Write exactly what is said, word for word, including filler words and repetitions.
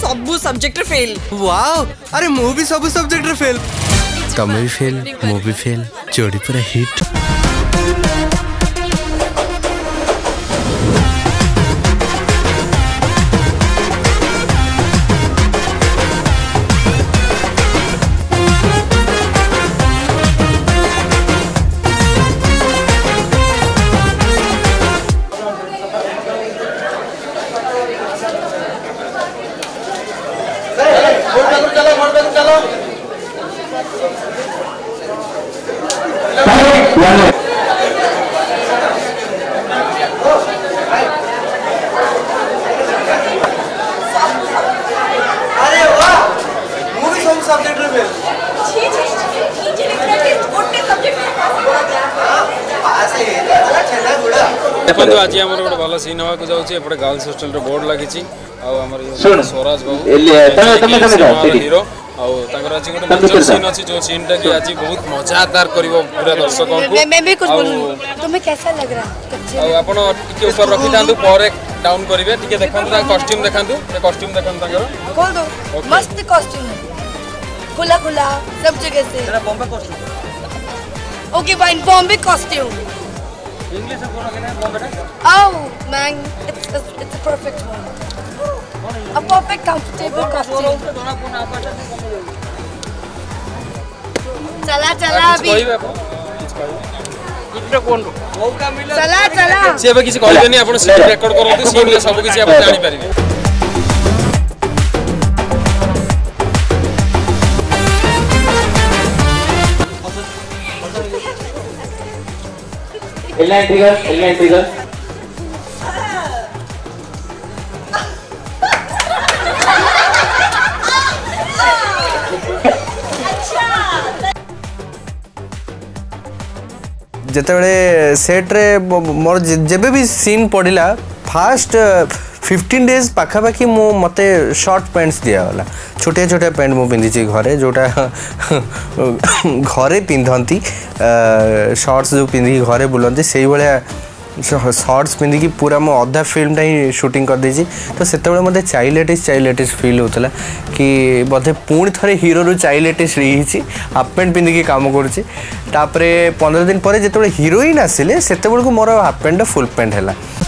सबू subject fail. वाव, अरे मु भी सबू सब्जेक्ट फेल। तमे भी फेल, मु भी फेल, जोड़ी पूरा हिट। देखो आज आम गोटे भल सीन हाँ जापटे गर्ल्स हॉस्टल बोर्ड लगी स्वराज बाबू हिरो आज गोटे सीन अच्छी जो सीन टा कि आज बहुत मजादार कर पूरा दर्शकों को ऊपर रखी था डाउन करेंगे टी देखा कस्ट्यूम देखा कस्ट्यूम देखो मस्त कस्ट्यूम खुला खुला सब जगह से Bombay costume okay fine Bombay costume English में बोलो क्या बोल रहे हो oh man it's it's a perfect one a perfect comfortable costume चला चला अभी इतना कौन मौका मिला चला चला से अब किसी कॉल नहीं अपन सीट रिकॉर्ड करते सीट में सब किसी अपन जानि पारिबे। L nine trigger, L nine trigger. जिते सेट रे मोर जेबे भी सीन पड़िला फास्ट फिफ्टीन डेज पाखापाखी मु मते शॉर्ट पैंट्स दिगला छोटे छोटे पैंट मु पिंधि घरे जोटा घरे पिंधती शॉर्ट्स जो पिंधिक घरे बुलती से शॉर्ट्स पिंधिकी पूरा मो अधा फिल्म ही शूटिंग कर देजी तो सेतबे मते child artist child artist feel होतला कि बोधे पुणी थे हीरो रु चाइल्ड आर्टिस्ट रही हाफ पैंट पिंधिकी काम करुच्ची पंद्रह दिन पर जो हीरोइन आसिले सेतबे मोर हाफ पैंट फुल पैंट है